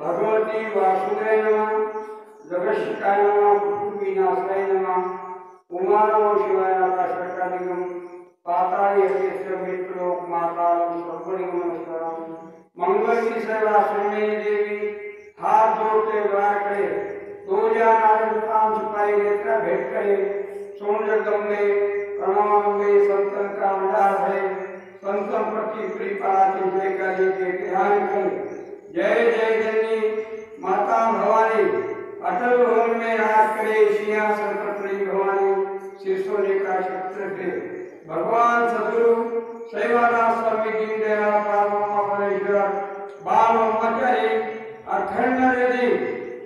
भगवती वासुदेव नमः जगशिकाय नमः विनाशाय नमः उमा नमो शिवाय आकाशकालिकं पाताल यज्ञेश्वरमित्रोक माताल सर्वलिंगं नमस्कारम मंगल की सेवा सुनने देवी हाथ जोड़ते वार करे दो जान आनंदाम सुपाई नेत्र भेंट करे सोन जगदम में प्रणाम में संतन का आधार है संतन प्रति कृपा चिंतन करे के ध्यान करे। जय जय जननी माता भवानी अटल भवन में राज करे सिंहासन पर श्री भवानी शीर्षोने का छत्र पे भगवान सदगुरु शैवानाथ स्वामी जी दया परम परमेश्वर बाल ब्रह्मचारी अखंड हृदय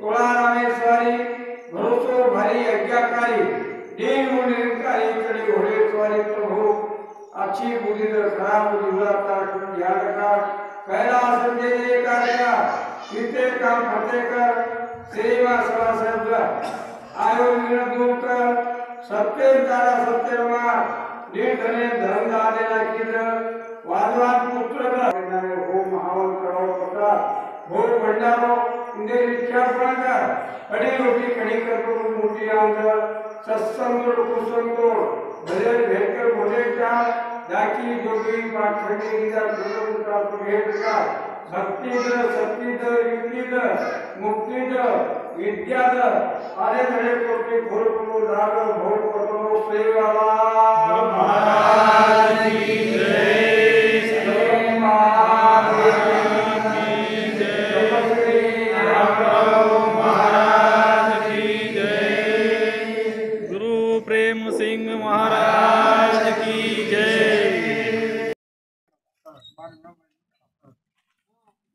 तुला रामेश्वरी भरोसो भरी यज्ञकारी दीन निरंकारी कड़ी घोड़े तुम्हारे प्रभु अच्छी बुद्धि और खराब बुद्धि का ध्यान रखा कैलाश जय कार्या सीते का फतेह कर सेवा सवा सर्व आयो निरंतर कर सत्य तारा सत्य रमा निर्धने धर्म दादेना किरण वादवाद पुत्र का होम हवन करो पता भोग भंडारो इंद्र इच्छा पूर्ण कर खड़ी रोटी खड़ी कर प्रभु मूर्ति आंदर सत्संग कुसंग भजन भेंट कर भोजे का जाकी जोगी पाठने की जा गुरु प्राप्त भेंट का भक्ति द शक्ति द युक्ति द मुक्ति द विद्या द आदि धरे कोटि गुरु को राग भोग करो सेवा महाराज की जय श्री महाराज की जय श्री राम महाराज की जय गुरु प्रेम सिंह महाराज की जय।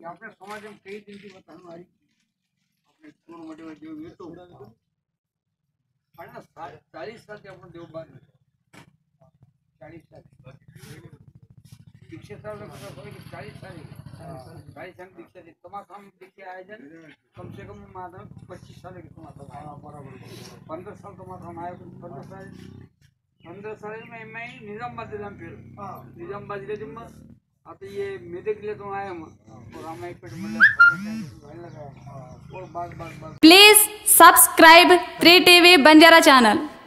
अपने समाज में कई दिन की बात हमारी अपने पूर्व मध्य में जो ये तो बड़ा 40 साल के अपन देवबार में 40 साल 60 साल में कोई 40 साल 40 साल दीक्षा जी तमाम हम दीक्षा आयोजन कम से कम माधव 25 साल के तमाम आया बराबर 15 साल तमाम हम आया 15 साल में मैं निजामबाद जिला में फिर निजामबाद जिले में अब ये मेरे के लिए तो आए हम और हम एक पेट में लगाया और बात please subscribe 3TV Banjara channel.